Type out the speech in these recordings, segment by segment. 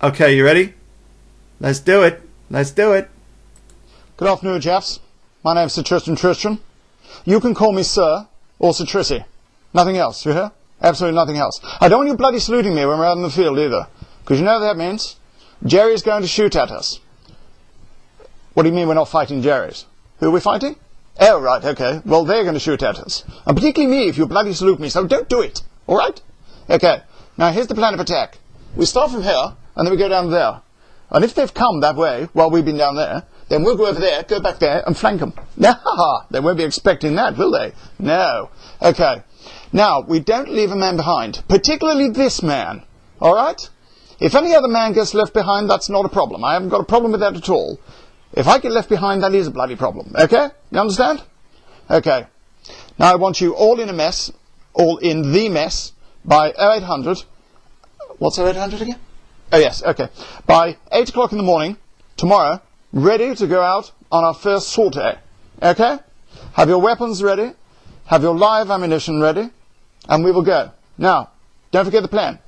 Okay, you ready? Let's do it. Let's do it. Good afternoon, chaps. My name's Sir Tristan Tristram. You can call me Sir or Sir Trissy. Nothing else, you hear? Absolutely nothing else. I don't want you bloody saluting me when we're out in the field either. Because you know what that means? Jerry's going to shoot at us. What do you mean we're not fighting Jerry's? Who are we fighting? Oh, right, okay. Well, they're going to shoot at us. And particularly me if you bloody salute me, so don't do it. Alright? Okay. Now, here's the plan of attack. We start from here, and then we go down there. And if they've come that way, while we've been down there, then we'll go over there, go back there, and flank them. They won't be expecting that, will they? No. Okay. Now, we don't leave a man behind, particularly this man. Alright? If any other man gets left behind, that's not a problem. I haven't got a problem with that at all. If I get left behind, that is a bloody problem. Okay? You understand? Okay. Now I want you all in a mess, all in the mess, by 0800. What's 0800 again? Oh yes, okay. By 8 o'clock in the morning, tomorrow, ready to go out on our first sortie. Okay? Have your weapons ready, have your live ammunition ready, and we will go. Now, don't forget the plan.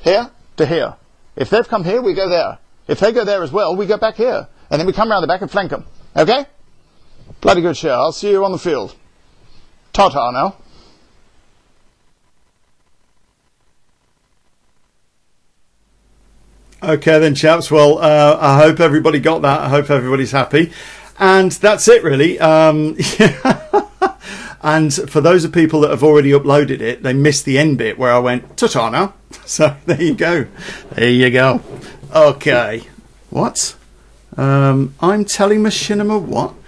Here to here. If they've come here, we go there. If they go there as well, we go back here. And then we come round the back and flank them. Okay? Bloody good share. I'll see you on the field. Ta-ta now. Okay then, chaps. Well, I hope everybody got that. I hope everybody's happy. And that's it, really. And for those of people that have already uploaded it, they missed the end bit where I went, ta-ta now. So, there you go. There you go. Okay. What? I'm telling Machinima what?